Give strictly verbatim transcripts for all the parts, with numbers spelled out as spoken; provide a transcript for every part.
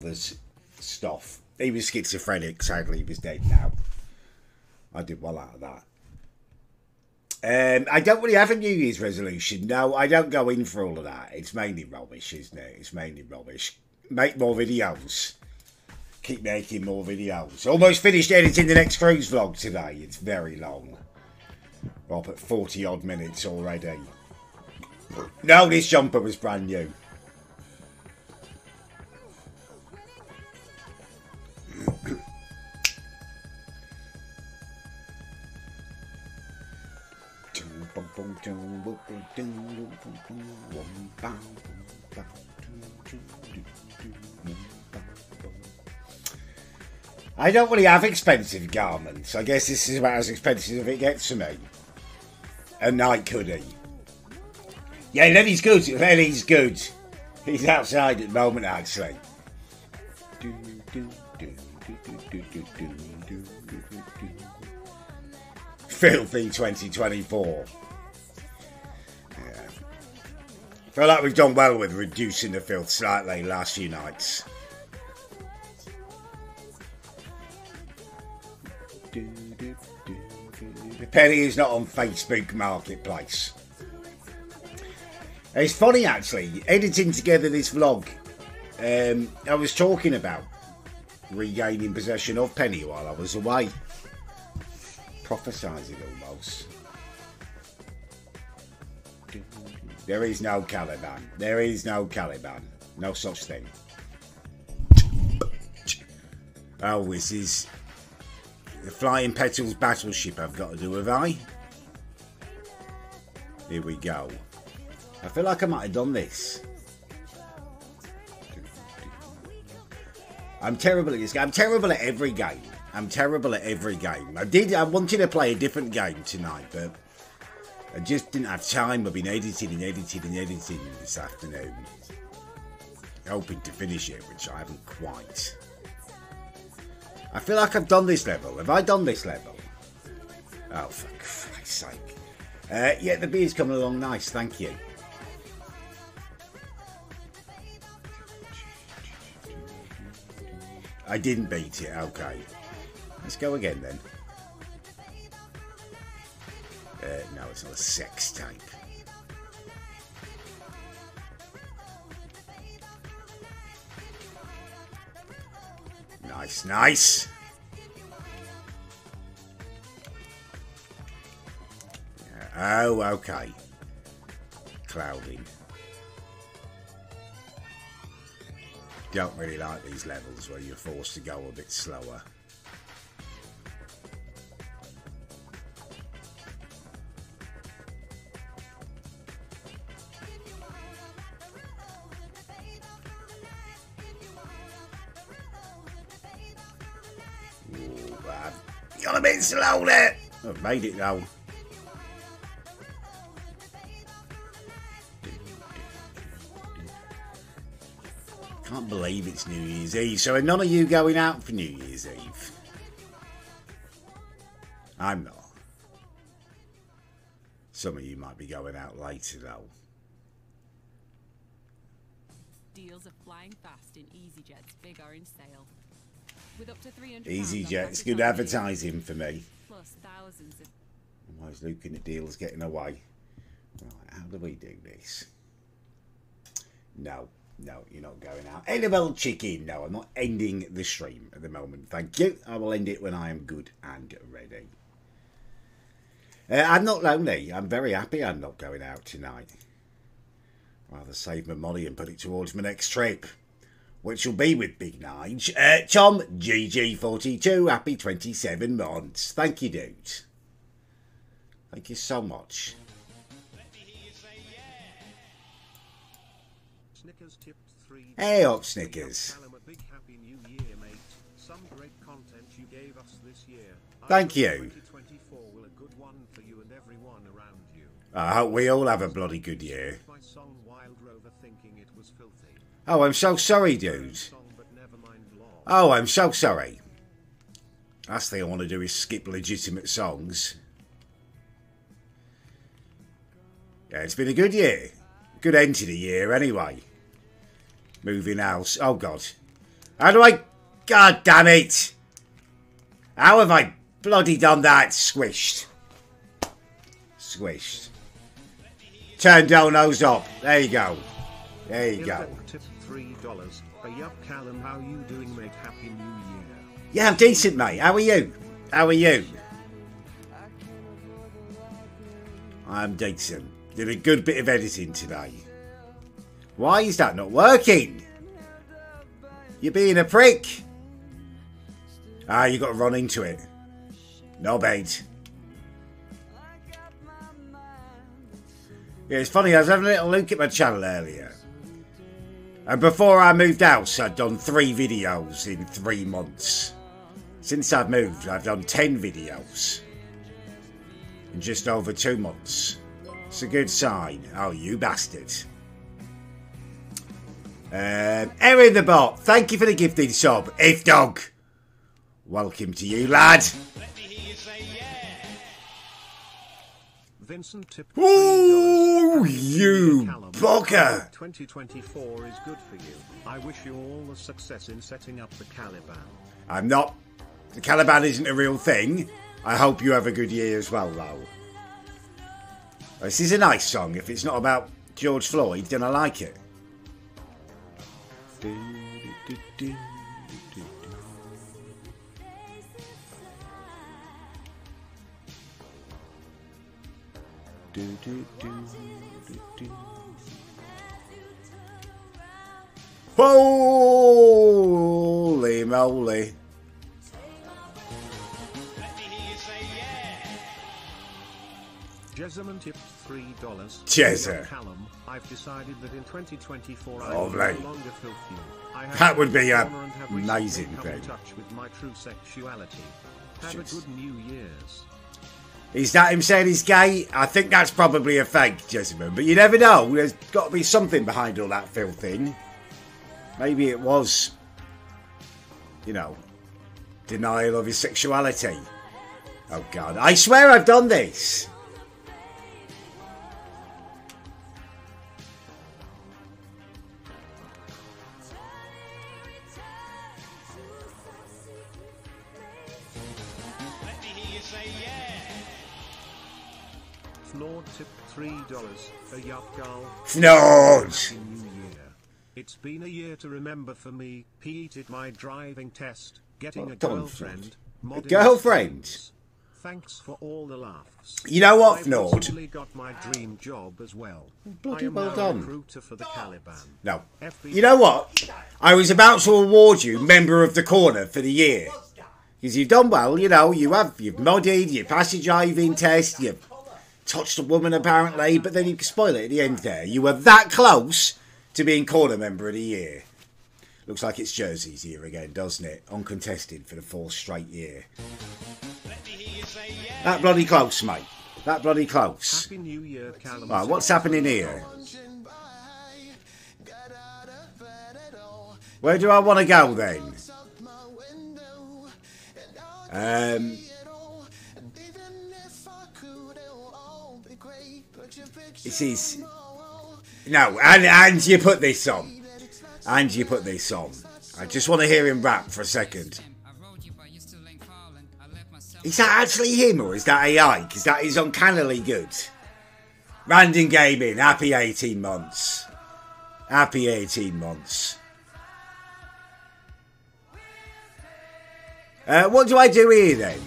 this stuff. He was schizophrenic, sadly, he was dead now. I did well out of that. Um, I don't really have a New Year's resolution. No, I don't go in for all of that. It's mainly rubbish, isn't it? It's mainly rubbish. Make more videos. Keep making more videos. Almost finished editing the next cruise vlog today. It's very long. We're up at forty odd minutes already. No, this jumper was brand new. I don't really have expensive garments. I guess this is about as expensive as it gets for me. A night hoodie. Yeah, Lenny's good. Lenny's good. He's outside at the moment, actually. Filthy twenty twenty-four. Yeah. Feel like we've done well with reducing the filth slightly last few nights. Penny is not on Facebook Marketplace. It's funny actually, editing together this vlog, um, I was talking about regaining possession of Penny while I was away. Prophesizing almost. There is no Caliban. There is no Caliban. No such thing. Oh, this is... the Flying Petals Battleship I've got to do, have I? Here we go. I feel like I might have done this. I'm terrible at this game. I'm terrible at every game. I'm terrible at every game. I did. I wanted to play a different game tonight, but I just didn't have time. I've been editing and editing and editing this afternoon. Hoping to finish it, which I haven't quite. I feel like I've done this level. Have I done this level? Oh, for Christ's sake. Uh, yeah, the beer's coming along nice, thank you. I didn't beat it, okay. Let's go again then. Uh, no, it's not a sex tape. Nice, nice. Yeah. Oh, okay. Clouding. Don't really like these levels where you're forced to go a bit slower. A bit slow there. I've made it though. Can't believe it's New Year's Eve. So are none of you going out for New Year's Eve? I'm not. Some of you might be going out later though. Deals are flying fast in EasyJet's big orange sale. EasyJet's good advertising for me. Otherwise, Luke and the deal's getting away. Right, how do we do this? No, no, you're not going out. N M L chicken. No, I'm not ending the stream at the moment. Thank you. I will end it when I am good and ready. Uh, I'm not lonely. I'm very happy I'm not going out tonight. I'd rather save my money and put it towards my next trip. Which will be with Big Nige. Uh, Tom, G G forty-two, happy twenty-seven months. Thank you, dude. Thank you so much. Let me hear you say yeah. Snickers tip three. Hey up, Snickers. Thank you. I hope we all have a bloody good year. Oh, I'm so sorry, dude. Oh, I'm so sorry. Last thing I want to do is skip legitimate songs. Yeah, it's been a good year. Good end to the year, anyway. Moving house. Oh, God. How do I... God damn it! How have I bloody done that? Squished. Squished. Turn down, nose up. There you go. There you go. Yeah, I'm decent, mate. How are you? How are you? I'm decent. Did a good bit of editing today. Why is that not working? You're being a prick. Ah, you got to run into it. No bait. Yeah, it's funny, I was having a little look at my channel earlier. And before I moved out, I'd done three videos in three months. Since I've moved, I've done ten videos. In just over two months. It's a good sign. Oh, you bastard. Um, Erin the Bot, thank you for the gifted sub. If Dog, welcome to you, lad. Let me hear you say yeah. Vincent tipped three dollars. Ooh, you bugger! twenty twenty-four is good for you. I wish you all the success in setting up the Caliban. I'm not. The Caliban isn't a real thing. I hope you have a good year as well, though. This is a nice song. If it's not about George Floyd, then I like it. Do, do, do, do, do, do. Do, do, do, do, do. Holy moly. Jezzaman tipped three dollars. Jezza. Callum, I've decided that in twenty twenty-four I will no longer filth you. I have that would be a amazing thing. Touch with my true sexuality. Have Jeez. a good New Year's. Is that him saying he's gay? I think that's probably a fake, Jezzaman. But you never know. There's got to be something behind all that filth thing. Maybe it was, you know, denial of his sexuality. Oh God! I swear I've done this. FFNord tipped three dollars. A yup girl. FFNord. It's been a year to remember for me. Peated my driving test, getting well, a girlfriend. A girlfriend. Thanks for all the laughs. You know what, FFNord? I got my dream job as well. Bloody I am well now done. Recruiter for the Caliban. No. F B I. You know what? I was about to award you member of the corner for the year because you've done well. You know, you have. You've modded. You passed your driving test. You've touched a woman apparently, but then you can spoil it at the end there. You were that close to being corner member of the year. Looks like it's Jersey's year again, doesn't it? Uncontested for the fourth straight year. Let me hear you say yeah. That bloody close, mate. That bloody close. Happy New Year, Callum. Right, what's happening here? Where do I want to go then? Um... This is no, and and you put this on, and you put this on. I just want to hear him rap for a second. Is that actually him or is that A I? Because that is uncannily good. Random Gaming, happy eighteen months, happy eighteen months. Uh, what do I do here then?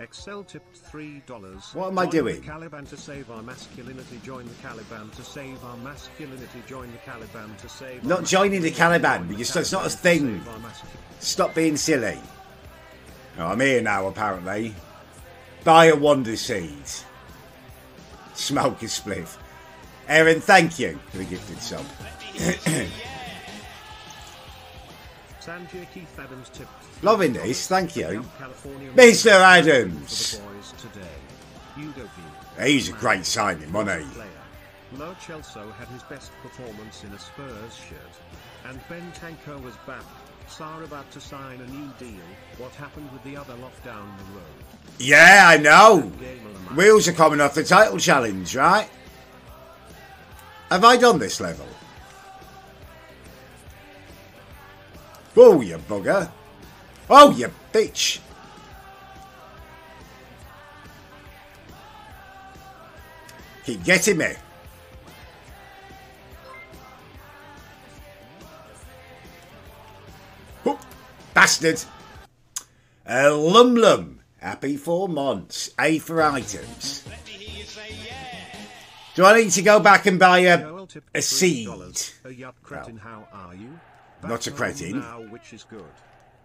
Excel tipped three dollars. What am I doing? Join the Caliban to save our masculinity. Join the Caliban to save our masculinity. Join the Caliban to save. Not joining the Caliban, but just it's not a thing. Stop being silly. Oh, I'm here now. Apparently, buy a wonder seed. Smoke a spliff. Erin, thank you for the gifted sub. Loving this, thank you. Mister Adams! He's a great signing, wasn't he? Lo Celso had his best performance in a Spurs shirt. And Bentancur was back. Sar about to sign a new deal. What happened with the other lot down the road? Yeah, I know! Wheels are coming off the title challenge, right? Have I done this level? Oh, you bugger. Oh, you bitch. Keep getting me. Oh, bastard. Uh, Lum Lum. Happy four months. A for items. Let me hear you say yeah. Do I need to go back and buy a, a seed? Well, not a cretin.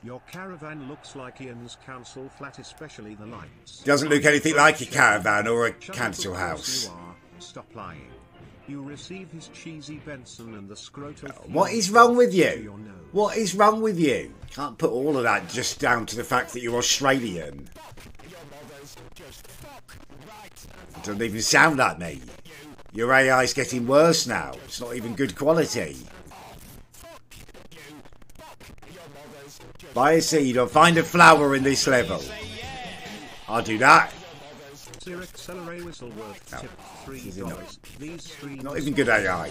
Your caravan looks like Ian's council flat, especially the lights. Doesn't look anything like a caravan or a council house. Stop lying. You receive his cheesy Benson and the scrotum. What is wrong with you? What is wrong with you? Can't put all of that just down to the fact that you're Australian. It doesn't even sound like me. Your A I is getting worse now. It's not even good quality. Buy a seed or find a flower in this level. I'll do that. No. Not even good A I.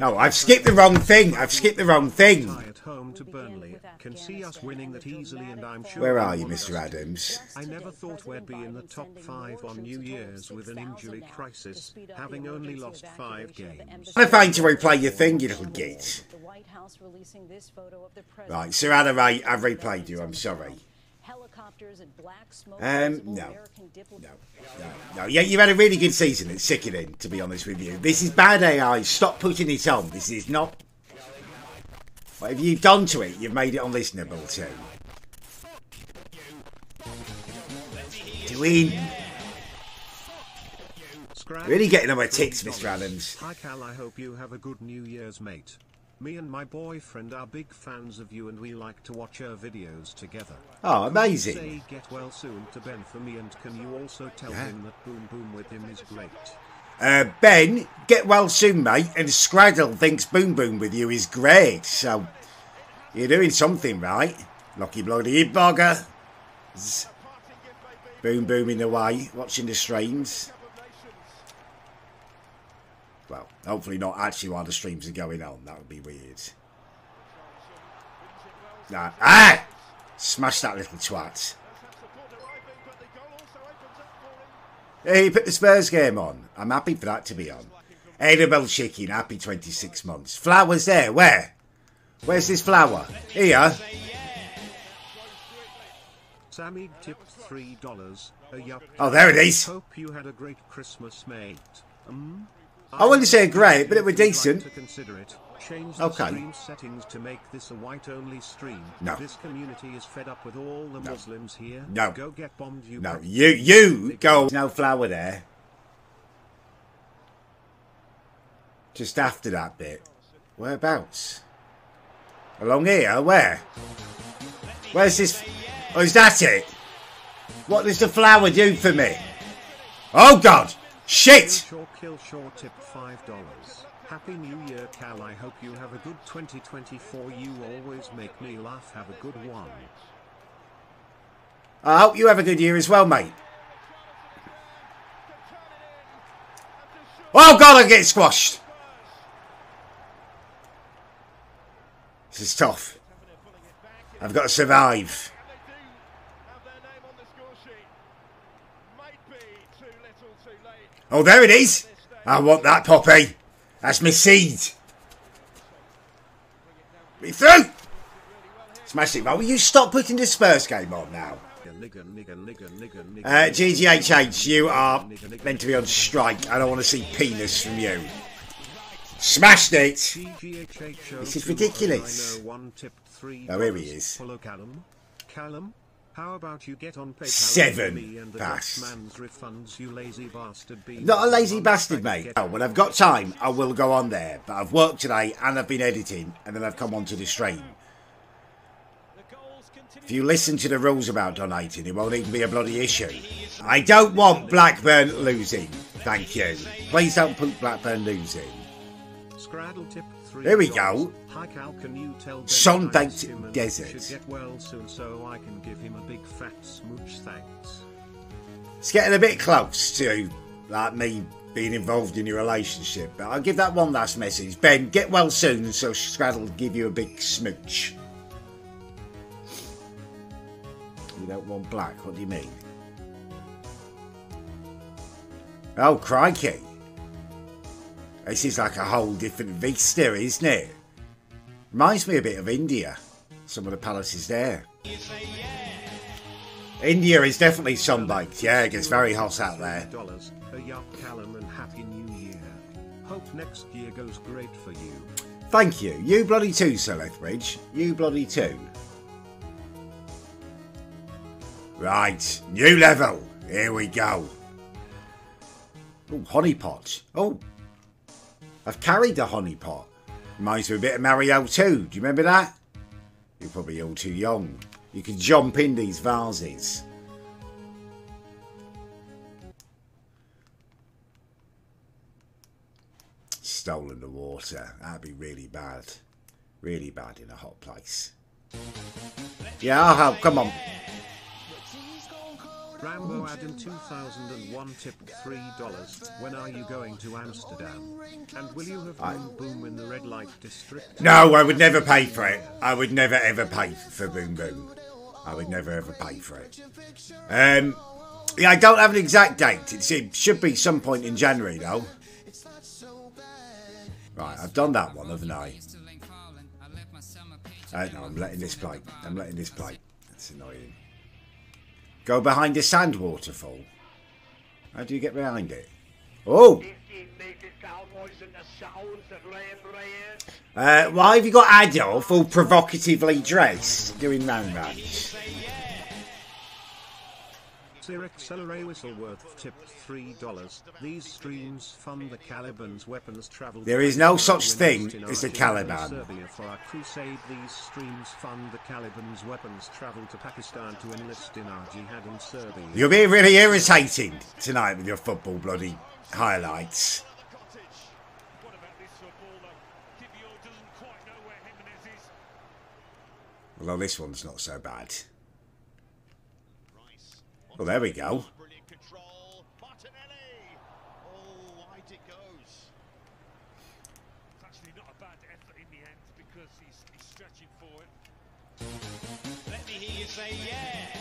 No, I've skipped the wrong thing. I've skipped the wrong thing. Where are you, Mister Adams? I never thought we'd be in the top five on New Year's with an injury crisis, having only lost five games. I find to replay your thing, you little git. Right, Sir Adam, I, I've replayed you. I'm sorry. Um, no, no, no, no. Yeah, you've had a really good season. It's sickening, to be honest with you. This is bad A I. Stop putting it on. This is not... Whatever you've done to it, you've made it unlistenable too. Doing... Really getting on my tits, Mister Adams. Hi, Cal. I hope you have a good New Year's, mate. Me and my boyfriend are big fans of you and we like to watch your videos together. Oh, amazing. Say get well soon to Ben for me, and can you also tell yeah. him that Boom Boom with him is great? Uh, Ben, get well soon, mate, and Scraddle thinks Boom Boom with you is great. So, you're doing something right. Lucky bloody bugger. Z Boom Boom in the way, watching the streams. Well, hopefully not actually while the streams are going on. That would be weird. Nah. Ah! Smash that little twat. Hey, he put the Spurs game on. I'm happy for that to be on. Annabelle Chicken, happy twenty-six months. Flowers there, where? Where's this flower? Here. Sammy tipped three dollars. Oh, there it is. Hope you had a great Christmas, mate. Um. I wouldn't say great, but it were decent. Okay. No. This community is fed up with all the Muslims here. No. Go get bombed, you. No. You. You go. No flower there. Just after that bit. Whereabouts? Along here. Where? Where's this? Oh, is that it? What does the flower do for me? Oh God. Shit! Killshaw, Killshaw tipped five dollars. Happy New Year, Cal. I hope you have a good twenty twenty-four. You always make me laugh. Have a good one. I hope you have a good year as well, mate. Oh God, I get squashed. This is tough. I've got to survive. Oh, there it is. I want that, Poppy. That's my seed. Me through. Smash it. Will you stop putting the Spurs game on now? Uh, G G H H, you are meant to be on strike. I don't want to see penis from you. Smashed it. This is ridiculous. Oh, here he is. How about you get on PayPal? Seven pass. Not a lazy bastard, mate. Oh, when I've got time, I will go on there. But I've worked today and I've been editing, and then I've come onto the stream. If you listen to the rules about donating, it won't even be a bloody issue. I don't want Blackburn losing. Thank you. Please don't put Blackburn losing. There we go. Sun-baked desert. It's getting a bit close to, like, me being involved in your relationship. But I'll give that one last message. Ben, get well soon, and so Scraddle will give you a big smooch. You don't want black, what do you mean? Oh, crikey. This is like a whole different vista, isn't it? Reminds me a bit of India. Some of the palaces there. India is definitely sunbaked. Yeah, it gets very hot out there. Hope next year goes great for you. Thank you. You bloody too, Sir Lethbridge. You bloody too. Right. New level. Here we go. Oh, honeypot. Oh. I've carried the honeypot. Reminds me a bit of Mario too. Do you remember that? You're probably all too young. You can jump in these vases. Stolen the water. That'd be really bad. Really bad in a hot place. Yeah, I'll help. Come on. Rambo ad in two thousand one tip three dollars. When are you going to Amsterdam? And will you have I... Boom Boom in the red light district? No, I would never pay for it. I would never ever pay for Boom Boom. I would never ever pay for it. Um, yeah, I don't have an exact date. It's, it should be some point in January though. Right, I've done that one, haven't I? I don't know, I'm letting this play. I'm letting this play. That's annoying. Go behind the sand waterfall. How do you get behind it? Oh! Uh, why have you got Adolf all provocatively dressed doing round rounds? Sir Accelerate Whistleworth tipped three dollars. These streams fund the Caliban's weapons travel. There is no such thing as the Caliban. For our crusade, these streams fund the Caliban's weapons travel to Pakistan to enlist in our jihad in Serbia. You'll be really irritating tonight with your football bloody highlights. Although this one's not so bad. Well, there we go.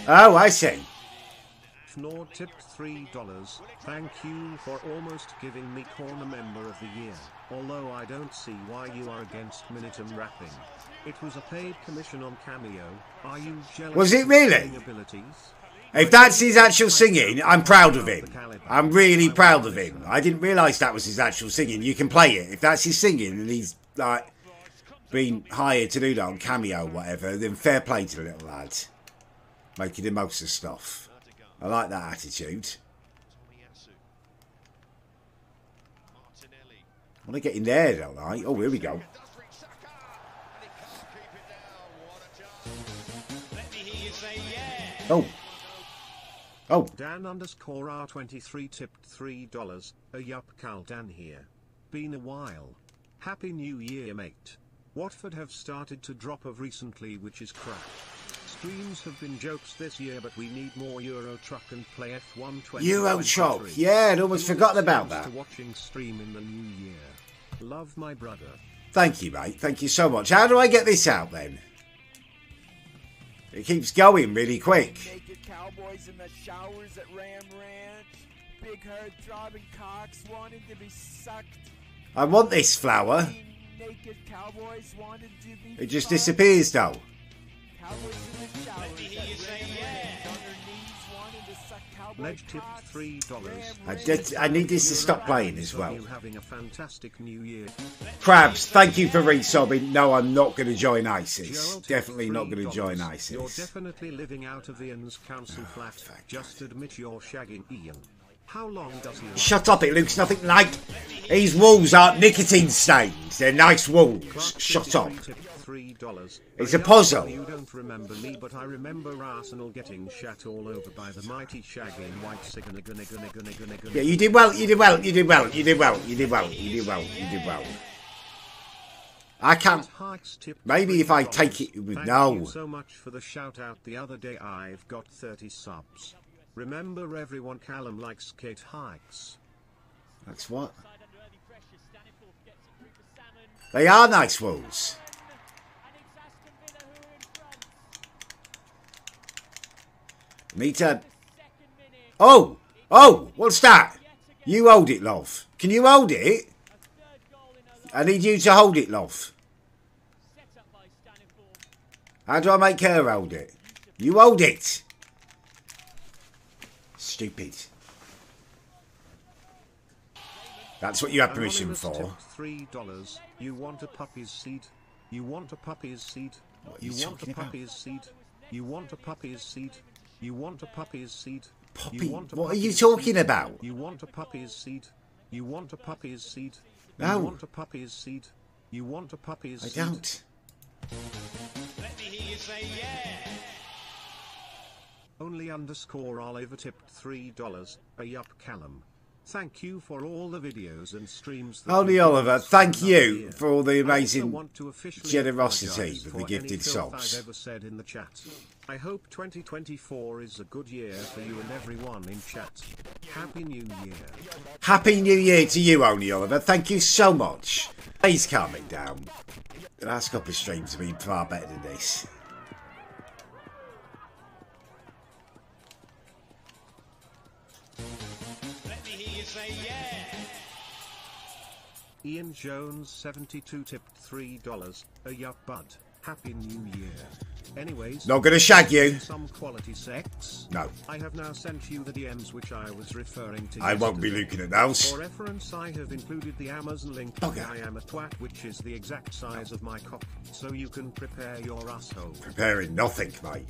Oh, I see. FFNord tipped three dollars. Thank you for almost giving me corner member of the year. Although I don't see why you are against Minutum rapping. It was a paid commission on Cameo. Are you jealous? Was it really? If that's his actual singing, I'm proud of him. I'm really proud of him. I didn't realise that was his actual singing. You can play it. If that's his singing and he's like being hired to do that on Cameo or whatever, then fair play to the little lad. Making the most of stuff. I like that attitude. I want to get in there, don't I? Oh, here we go. Oh. Oh. Dan underscore R twenty-three tipped three dollars. A yup, Cal Dan here. Been a while. Happy New Year, mate. Watford have started to drop of recently, which is crap. Streams have been jokes this year, but we need more Euro Truck and Play F one twenty. Euro Truck. Yeah, I'd almost forgotten about that. Watching stream in the new year. Love, my brother. Thank you, mate. Thank you so much. How do I get this out then? It keeps going really quick. Naked cowboys in the showers at Ram Ranch. Big herd driving cocks wanted to be sucked. I want this flower. Naked cowboys wanted to be it just fucked. Disappears though. Cowboys in the showers at Ram Ranch. On their knees wanted to suck cowboy Ledge cocks. Three dollars. I, did, I need this to stop playing as well. Having a fantastic new year. Crabs, thank you for resobbing. No, I'm not going to join ISIS. Definitely not going to join ISIS. You're definitely living out of Ian's council flat. Just admit you're shagging Ian. How long does he... Shut up, it looks nothing like... These walls aren't nicotine stains. They're nice walls. Shut up. It's a puzzle. You don't remember me, but I remember Arsenal getting shat all over by the mighty shagging white. Yeah, you did well, you did well, you did well, you did well, you did well, you did well, you did well. I can't. Maybe if I take it with no. Thank you so much for the shout out the other day. I've got thirty subs. Remember everyone, Callum likes Kate Hikes. That's what. They are nice walls. Meter. Oh! Oh! What's that? You hold it, love. Can you hold it? I need you to hold it, love. How do I make her hold it? You hold it. Stupid. That's what you have permission for. Three dollars. You want a puppy's seed? You want a puppy's seed? You want a puppy's seed? You want a puppy's seed? You want a puppy's seed? Puppy? What are you talking about? You want a puppy's seed? You want a puppy's seed? No. You want a puppy's seed? You want a puppy's seed? I don't. Let me hear you say yeah. Only underscore Oliver tipped three dollars. A yup, Callum. Thank you for all the videos and streams. Only Oliver, thank you for all the amazing generosity with the gifted subs. I've ever said in the chat. I hope twenty twenty-four is a good year for you and everyone in chat. Happy New Year. Happy New Year to you, Only Oliver. Thank you so much. Please calm it down. The last couple of streams have been far better than this. Ian Jones seventy-two tipped three dollars. A yup, bud. Happy New Year. Anyways, not gonna shag you. Some quality sex. No. I have now sent you the D Ms which I was referring to. I yesterday. Won't be looking at those. For reference, I have included the Amazon link. Okay. I am a twat, which is the exact size of my cock, so you can prepare your asshole. Preparing nothing, mate.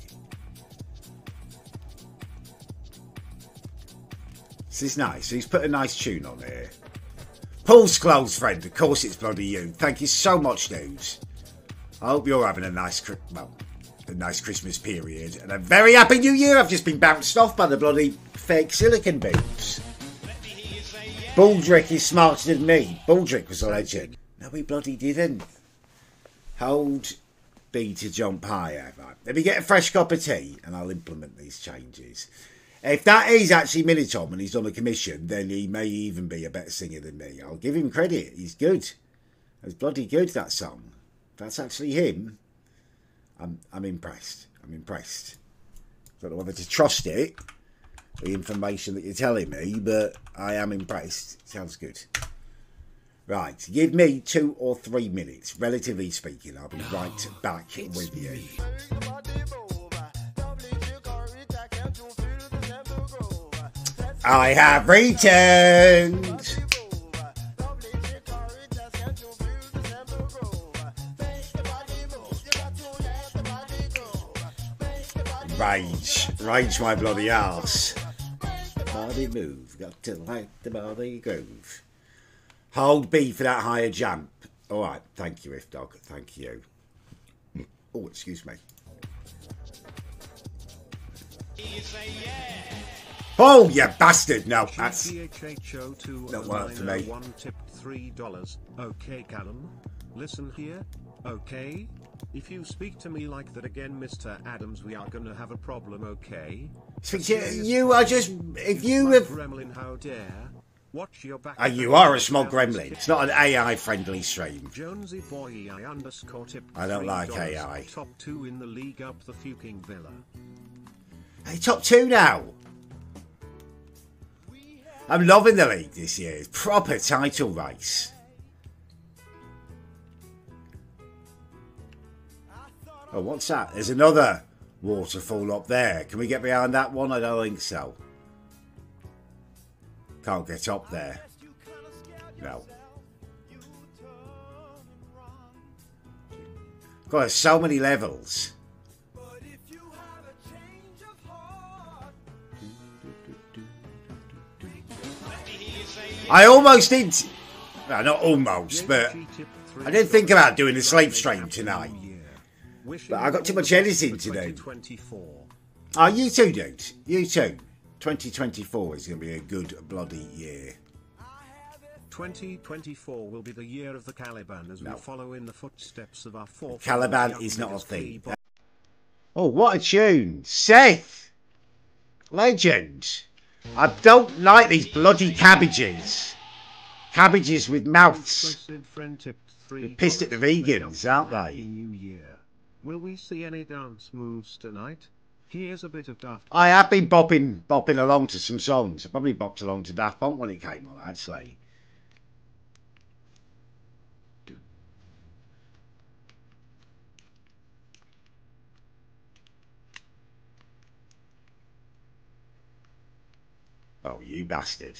This is nice. He's put a nice tune on here. Paul's close friend, of course it's bloody you. Thank you so much, dudes. I hope you're having a nice, well, a nice Christmas period and a very happy New Year. I've just been bounced off by the bloody fake silicon boobs. Yeah. Baldrick is smarter than me. Baldrick was a legend. No, he bloody didn't. Hold B to jump higher. Right. Let me get a fresh cup of tea and I'll implement these changes. If that is actually Minitom and he's on a commission, then he may even be a better singer than me. I'll give him credit. He's good. It's bloody good, that song. That's actually him. I'm, I'm impressed. I'm impressed. I don't know whether to trust it, the information that you're telling me, but I am impressed. Sounds good. Right. Give me two or three minutes, relatively speaking. I'll be no, right back with you. Me. I have returned. Rage, rage my bloody ass. Body move, got to like the body groove. Hold B for that higher jump. All right, thank you, If Dog. Thank you. Oh, excuse me. You say yeah. Oh, you bastard! No, that's not work for me. One tipped three dollars. Okay, Callum. Listen here. Okay. If you speak to me like that again, Mister Adams, we are gonna have a problem. Okay. Speak to you are just if you have. Gremlin, how dare! Watch your back. And you are a small gremlin. It's not an A I-friendly stream. Jonesy boy, I underscore tip. I don't like A I. Top two in the league up the Fuking Villa. Hey, top two now. I'm loving the league this year. It's proper title race. Oh, what's that? There's another waterfall up there. Can we get behind that one? I don't think so. Can't get up there. No. God, there's so many levels. I almost did, well, not almost, but I didn't think about doing a sleep stream tonight, but I got too much editing to do. Oh, you too, dude. You too. twenty twenty-four is going to be a good bloody year. twenty twenty-four will be the year of the Caliban as no. we follow in the footsteps of our four. Caliban is not a thing. Oh, what a tune. Seth. Legend. I don't like these bloody cabbages. Cabbages with mouths. They're pissed at the vegans, aren't they? Will we see any dance moves tonight? Here's a bit of Daft Punk. I have been bopping, bopping along to some songs. I probably bopped along to Daft Punk when it came on, actually. Oh, you bastard.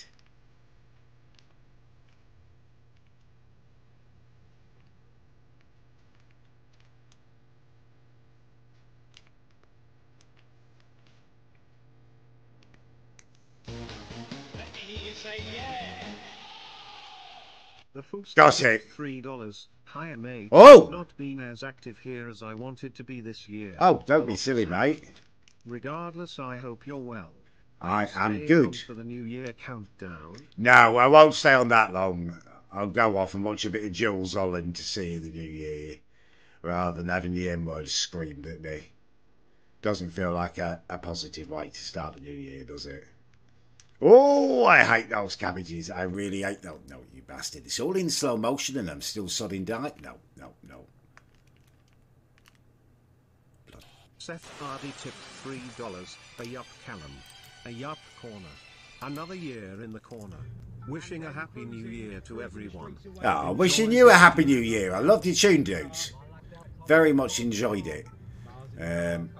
The full got it. three dollars. Hi, mate. Oh! Not being as active here as I wanted to be this year. Oh, don't be silly, mate. Regardless, I hope you're well. I am good. For the New Year countdown. No, I won't stay on that long. I'll go off and watch a bit of Jules Holland to see the New Year, rather than having the N-word screamed at me. Doesn't feel like a, a positive way to start the New Year, does it? Oh, I hate those cabbages. I really hate those. No, you bastard. It's all in slow motion and I'm still sodding dark. No, no, no. Blood. Seth Hardy tipped three dollars. A yup Callum. A yup corner. Another year in the corner. Wishing a happy new year to everyone. Oh, wishing you a happy new year. I loved your tune, dudes. Very much enjoyed it. Um,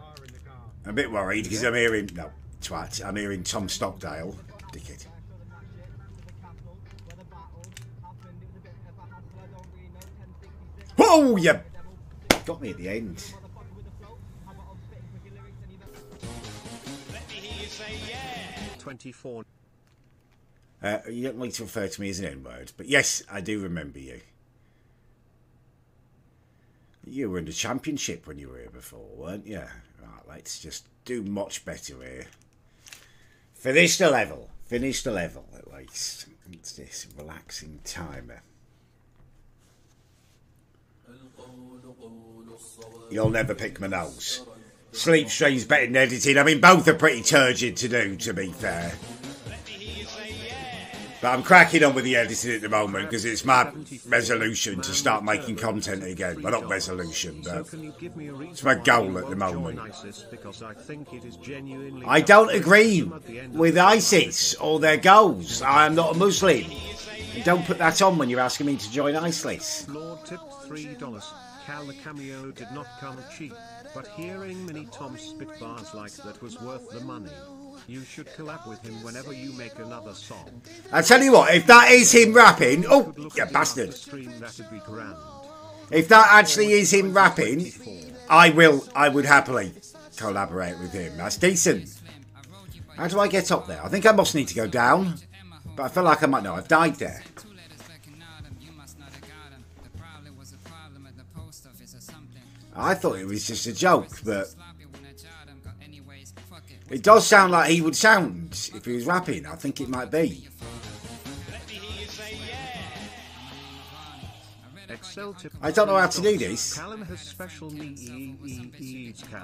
I'm a bit worried because I'm hearing... No, twat. I'm hearing Tom Stockdale. Dickhead. Oh, you... Got me at the end. twenty-four. Uh, you don't like to refer to me as an N-word, but yes, I do remember you. You were in the championship when you were here before, weren't you? Right, let's just do much better here. Finish the level. Finish the level, at least. It's this relaxing timer. You'll never pick my nose. Sleep stream's better than editing. I mean, both are pretty turgid to do, to be fair. But I'm cracking on with the editing at the moment because it's my resolution to start making content again. Well, not resolution, but it's my goal at the moment. I don't agree with ISIS or their goals. I am not a Muslim. Don't put that on when you're asking me to join ISIS. Lord tipped three dollars. Cal the cameo did not come cheap, but hearing mini Tom spit bars like that was worth the money. You should collab with him whenever you make another song. I tell you what, if that is him rapping, oh, you bastard. Stream, be grand. If that actually is him rapping, I will, I would happily collaborate with him. That's decent. How do I get up there? I think I must need to go down, but I feel like I might know. I've died there. I thought it was just a joke, but it does sound like he would sound if he was rapping. I think it might be. I don't know how to do this.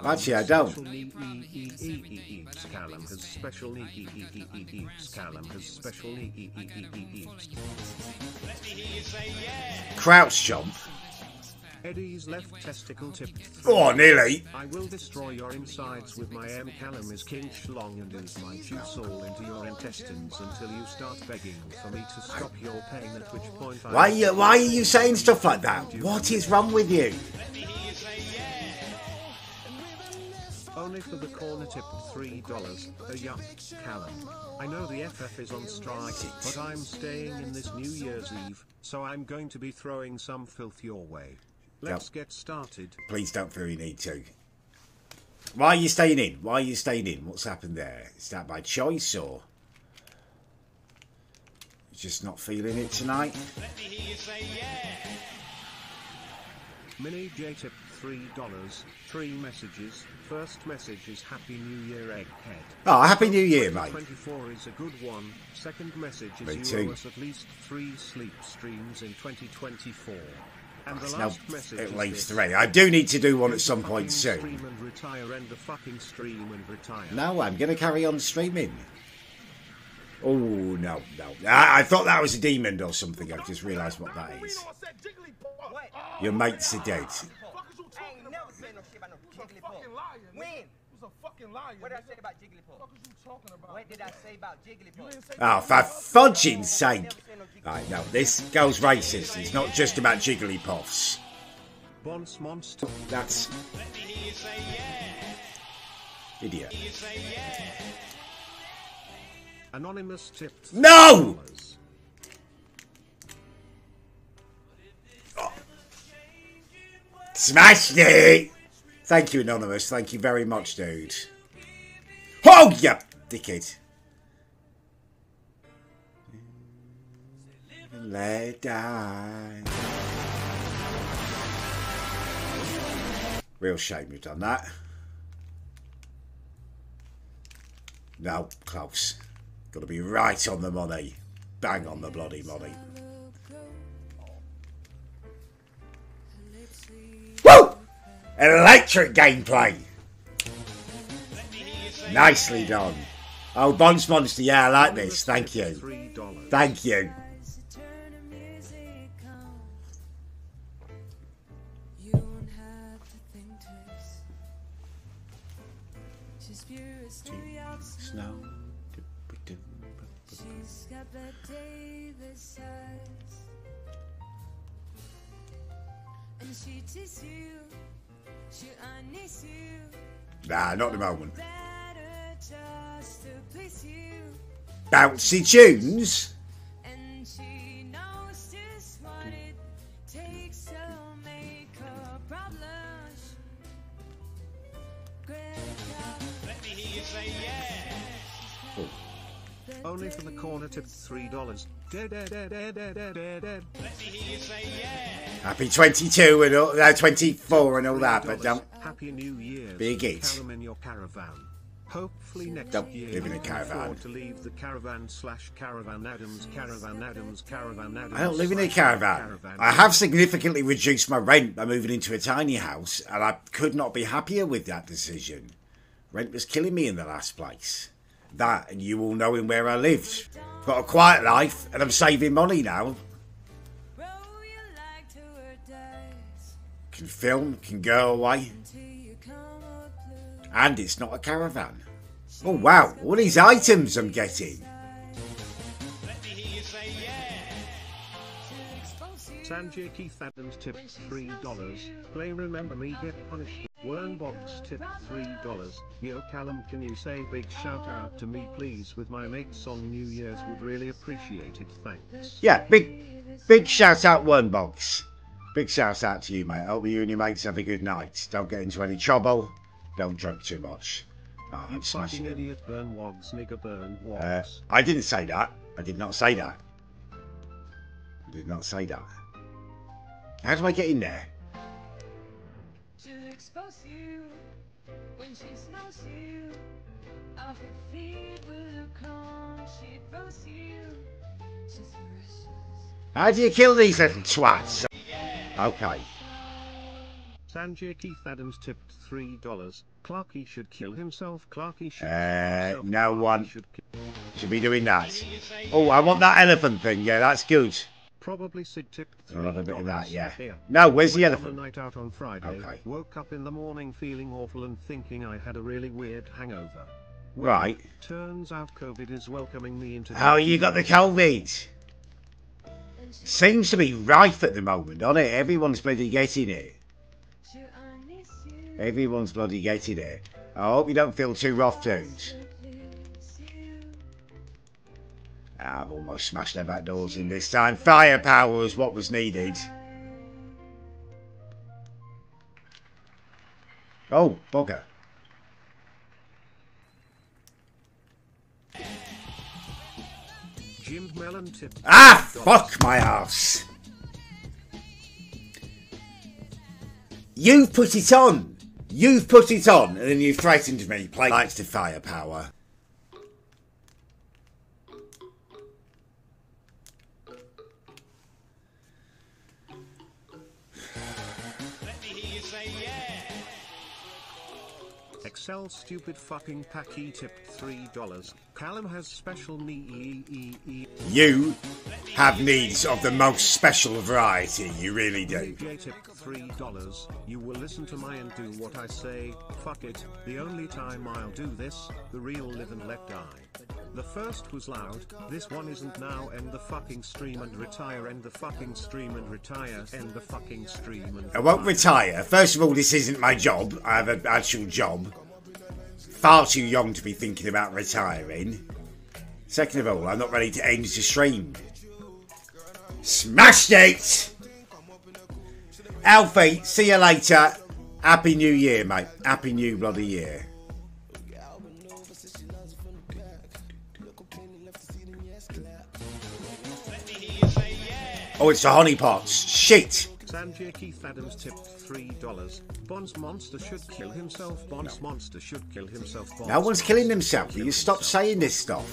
Actually, I don't. Crouch jump. Eddie's left testicle tip. Oh, nearly. I will destroy your insides with my M. Callum is King Shlong and is my juice all into your intestines until you start begging for me to stop I... your pain, at which point I... Why are you, why are you saying stuff like that? What is wrong with you? Only for the corner tip of three dollars, a yuck, Callum. I know the F F is on strike, but I'm staying in this New Year's Eve, so I'm going to be throwing some filth your way. Let's no. get started. Please don't feel you need to. Why are you staying in? Why are you staying in? What's happened there? Is that by choice or just not feeling it tonight? Let me hear you say yeah. Mini J tip three dollars. Three messages. First message is Happy New Year, Egghead. Oh, Happy New Year, mate. twenty-four is a good one. Second message is you owe us at least three sleep streams in twenty twenty-four. And the last now message at least three. I do need to do one at some point soon. No, I'm going to carry on streaming. Oh, no, no. I, I thought that was a demon or something. I've just realised what that is. Your mates are dead. What did I say about Jigglypuff? What you talking about? What did I say about Jigglypuff? Oh, for fudging sake. I know, this girl's racist. It's not just about Jigglypuffs. Bonce monster. That's... idiot. Anonymous tips. No! Oh. Smash it! Thank you, Anonymous. Thank you very much, dude. Oh, yeah, dickhead. Lay down. Real shame you've done that. No, close. Got to be right on the money. Bang on the bloody money. Electric gameplay. Nicely done. Oh, Bonce Monster, yeah, I like this. Thank you. Thank you. Snow. She's got the Davis eyes, and she teases you. Nah, not the moment. Bouncy tunes. And she knows just what it takes to make her problems. Let me hear you say yes. Oh. Only for the corner tip, three dollars. Let me hear you say yes. Happy twenty-two and all, uh, twenty-four and all that, but don't. Happy New Year. Big it. In your caravan. Hopefully next don't year live in a caravan. To leave the caravan slash caravan Adams caravan Adams caravan Adams. I don't live in a caravan. I have significantly reduced my rent by moving into a tiny house, and I could not be happier with that decision. Rent was killing me in the last place. That and you all knowing where I lived. Got a quiet life and I'm saving money now. Can film, can go away. And it's not a caravan. Oh wow, all these items I'm getting. Sanjay Keith Adams tipped three dollars. Play Remember Me Get Punished. Wormbox tipped three dollars. Yo Callum, can you say big shout out to me please with my mates on New Year's? Would really appreciate it. Thanks. Yeah, big big shout out Wormbox. Big shout out to you, mate. I hope you and your mates have a good night. Don't get into any trouble. Don't drink too much. Oh, I'm smashing it. Idiot, burn wogs, nigger, burn wogs. Uh, I didn't say that. I did not say that. I did not say that. How do I get in there? To expose you when she smells you off her feet with her comb, she bows you. She's precious. How do you kill these little twats? Okay. Sanjay Keith Adams tipped three dollars. Clarky should kill himself. Clarky should. Uh, kill no one should, should be doing that. Oh, I want that elephant thing. Yeah, that's good. Probably Sid tipped a little bit of that, yeah. No, where's the elephant? Night out on Friday. Okay. Woke up in the morning feeling awful and thinking I had a really weird hangover. Right. Turns out COVID is welcoming me into. Oh, you got the COVID. Seems to be rife at the moment, doesn't it? Everyone's bloody getting it. Everyone's bloody getting it. I hope you don't feel too rough, dude. I've almost smashed their back doors in this time. Firepower was what was needed. Oh, bugger. Jim Mellon tipped. Ah, fuck my ass. You've put it on. You've put it on. And then you threatened me. Play lights to firepower. Excel stupid fucking packy tipped three dollars. Callum has special needs. You have needs of the most special variety, you really do. three dollars, you will listen to my and do what I say, fuck it, the only time I'll do this, the real live and let die. The first was loud, this one isn't. Now end the fucking stream and retire, end the fucking stream and retire, end the fucking stream and retire. I won't retire. First of all, this isn't my job, I have an actual job. Far too young to be thinking about retiring. Second of all, I'm not ready to end the stream. Smashed it! Alfie, see you later. Happy New Year, mate. Happy New Bloody Year. Oh, it's the honeypots. Shit. Sanjay Keith Adams tipped three dollars. Bonds Monster should kill himself. Bonds no. Monster should kill himself. Bonds no one's killing himself. Will you stop saying this stuff?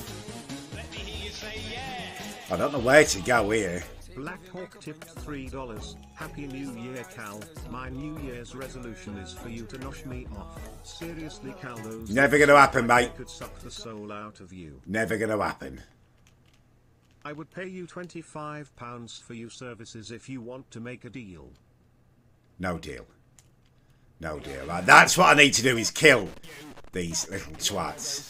Let me hear you say yeah. I don't know where to go here. Black Hawk tipped three dollars. Happy New Year, Cal. My New Year's resolution is for you to nosh me off. Seriously, Cal, those... Never gonna happen, mate. Could suck the soul out of you. Never gonna happen. I would pay you twenty-five pounds for your services if you want to make a deal. No deal. No deal. Right, that's what I need to do, is kill these little twats.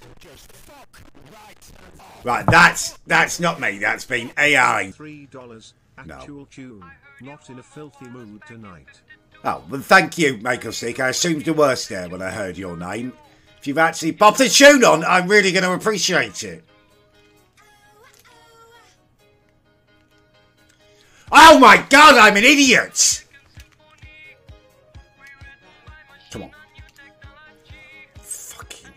Right, that's that's not me. That's been A I. three dollars. Actual no. Tune. Not in a filthy mood tonight. Oh, well, thank you, Michael Stick. I assumed the worst there when I heard your name. If you've actually popped a tune on, I'm really going to appreciate it. Oh my god, I'm an idiot! Come on. Fucking.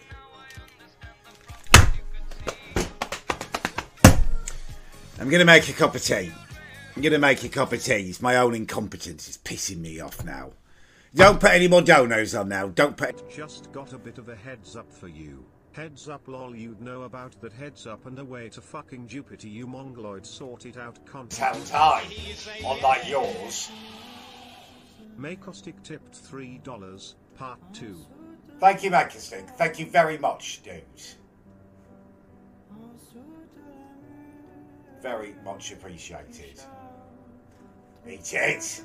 I'm gonna make a cup of tea. I'm gonna make a cup of tea. It's my own incompetence. It's pissing me off now. Don't put any more donos on now. Don't put. Just got a bit of a heads up for you. Heads up lol, you'd know about that. Heads up and away to fucking Jupiter, you mongoloid. Sort it out, content. Tell time, unlike yours. Macaustic tipped three dollars, part two. Thank you, Macaustic. Thank you very much, dudes. Very much appreciated. Eat it.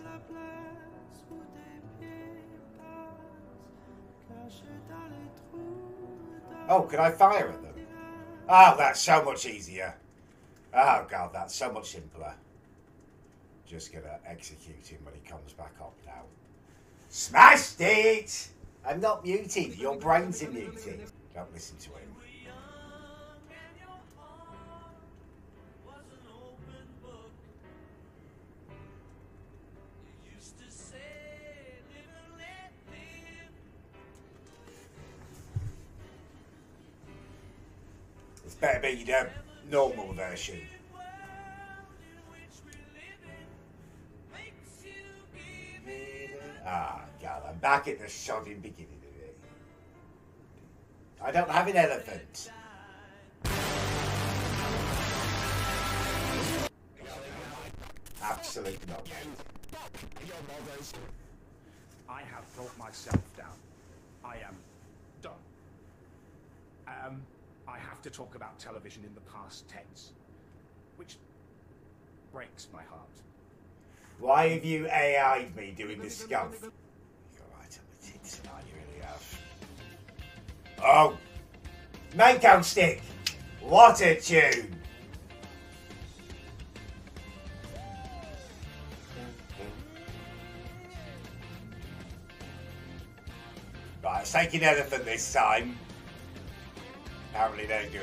Oh, can I fire at them? Oh, that's so much easier. Oh, God, that's so much simpler. Just going to execute him when he comes back up now. Smashed it! I'm not muted. Your brains are muted. Don't listen to him. Better be the normal version. Ah, God, I'm back at the sodding beginning of it. I don't have an elephant. Absolutely not. I have brought myself down. I am done. Um... I have to talk about television in the past tense, which breaks my heart. Why have you A I'd me doing this stuff? You're right on the tits tonight, you really have. Oh! Makeout stick! What a tune! Right, it's taking elephant this time. Apparently they're good.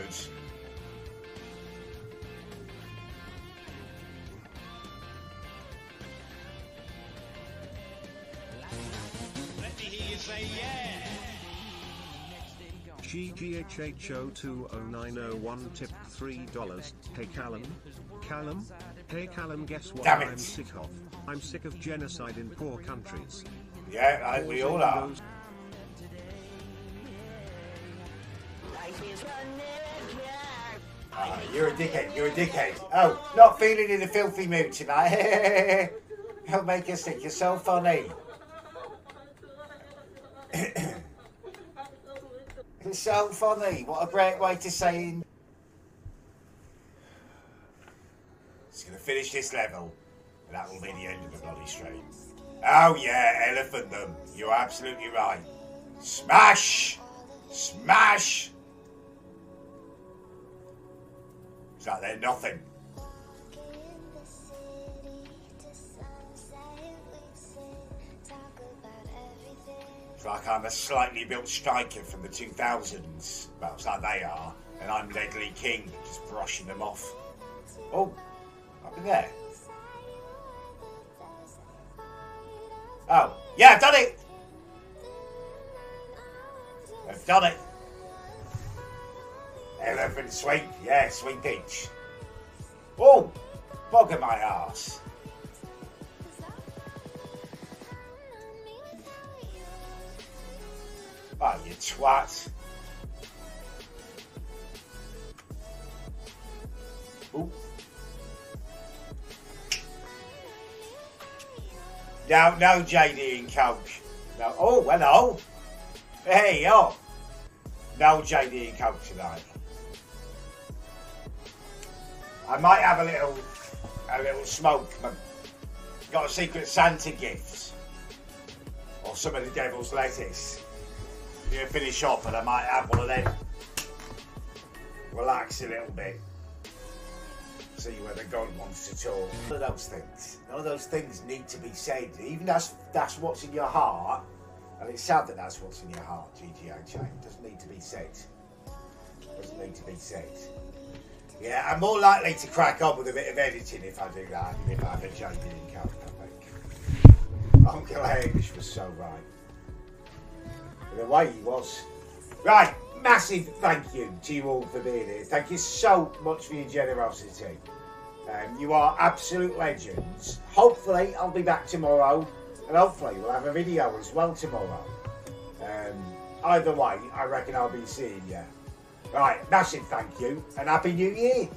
Let me hear you say yeah. G G H H O two oh nine oh one tipped three dollars. Hey Callum. Callum? Hey Callum, guess what I'm sick of? I'm sick of genocide in poor countries. Yeah, I, we all are. Oh, you're a dickhead, you're a dickhead. Oh, not feeling in a filthy mood tonight. Don't make us think you're so funny. It's so funny. What a great way to say finish this level, and that will be the end of the bloody stream. Oh yeah, elephant them. You're absolutely right. Smash! Smash! Is that there? Nothing. It's like I'm a slightly built striker from the two thousands. Well, it's like they are. And I'm Deadly King, just brushing them off. Oh, I'll be there. Oh, yeah, I've done it! I've done it! Elephant sweep, yeah, sweet peach. Oh, bugger my ass. Oh, you twat. Ooh. No, no J D in coach. No. Oh, hello. Hey, yo. No J D in coach tonight. I might have a little, a little smoke. I've got a Secret Santa gift. Or some of the devil's lettuce. You finish off and I might have one of them. Relax a little bit. See where the God wants to talk. None of those things. None of those things need to be said. Even that's that's what's in your heart. And it's sad that that's what's in your heart, G G H A. It doesn't need to be said. It doesn't need to be said. Yeah, I'm more likely to crack on with a bit of editing if I do that than if I have a J D in camp, I think. Uncle Hamish was so right. The way he was. Right, massive thank you to you all for being here. Thank you so much for your generosity. Um, you are absolute legends. Hopefully I'll be back tomorrow, and hopefully we'll have a video as well tomorrow. Um, either way, I reckon I'll be seeing you. Right, massive thank you, and Happy New Year.